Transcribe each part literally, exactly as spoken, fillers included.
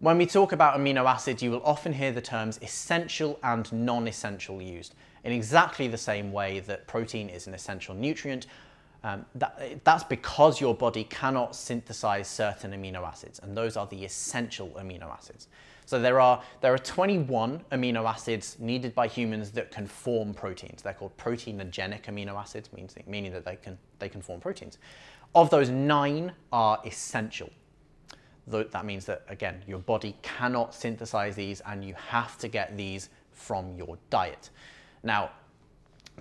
When we talk about amino acids, you will often hear the terms essential and non-essential used in exactly the same way that protein is an essential nutrient. Um, that, that's because your body cannot synthesize certain amino acids, and those are the essential amino acids. So there are, there are twenty-one amino acids needed by humans that can form proteins. They're called proteinogenic amino acids, means, meaning that they can, they can form proteins. Of those, nine are essential. That means that, again, your body cannot synthesize these and you have to get these from your diet. Now,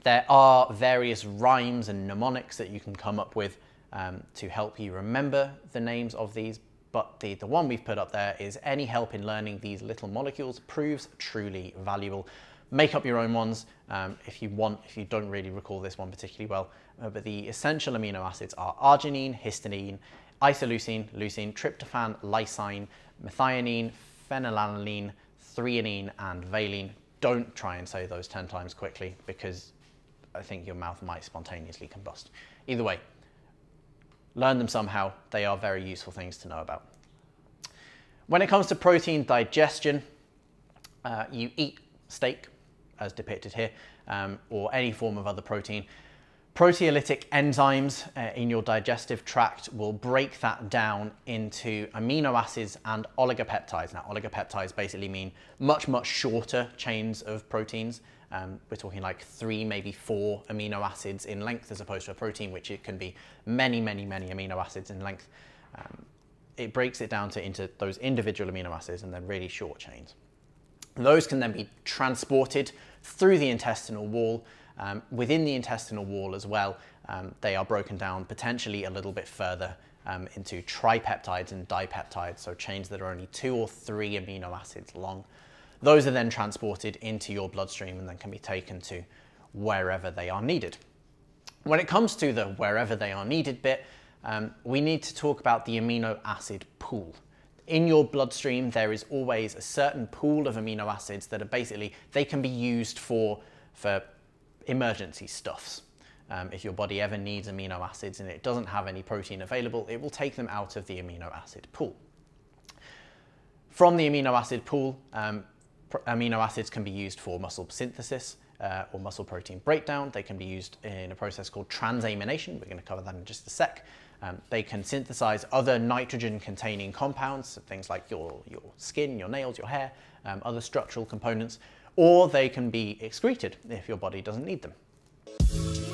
there are various rhymes and mnemonics that you can come up with um, to help you remember the names of these, but the, the one we've put up there is any help in learning these little molecules proves truly valuable. Make up your own ones um, if you want, if you don't really recall this one particularly well, uh, but the essential amino acids are arginine, histidine, isoleucine, leucine, tryptophan, lysine, methionine, phenylalanine, threonine, and valine. Don't try and say those ten times quickly because I think your mouth might spontaneously combust. Either way, learn them somehow. They are very useful things to know about. When it comes to protein digestion, uh, you eat steak, as depicted here, um, or any form of other protein. Proteolytic enzymes uh, in your digestive tract will break that down into amino acids and oligopeptides. Now, oligopeptides basically mean much, much shorter chains of proteins. Um, we're talking like three, maybe four amino acids in length, as opposed to a protein, which it can be many, many, many amino acids in length. Um, it breaks it down to into those individual amino acids and then really short chains. Those can then be transported through the intestinal wall. Um, within the intestinal wall as well, um, they are broken down potentially a little bit further um, into tripeptides and dipeptides, so chains that are only two or three amino acids long. Those are then transported into your bloodstream and then can be taken to wherever they are needed. When it comes to the wherever they are needed bit, um, we need to talk about the amino acid pool. In your bloodstream, there is always a certain pool of amino acids that are basically, they can be used for, for emergency stuffs. Um, if your body ever needs amino acids and it doesn't have any protein available, it will take them out of the amino acid pool. From the amino acid pool, um, amino acids can be used for muscle synthesis uh, or muscle protein breakdown. They can be used in a process called transamination. We're going to cover that in just a sec. Um, they can synthesize other nitrogen-containing compounds, so things like your, your skin, your nails, your hair, um, other structural components, or they can be excreted if your body doesn't need them.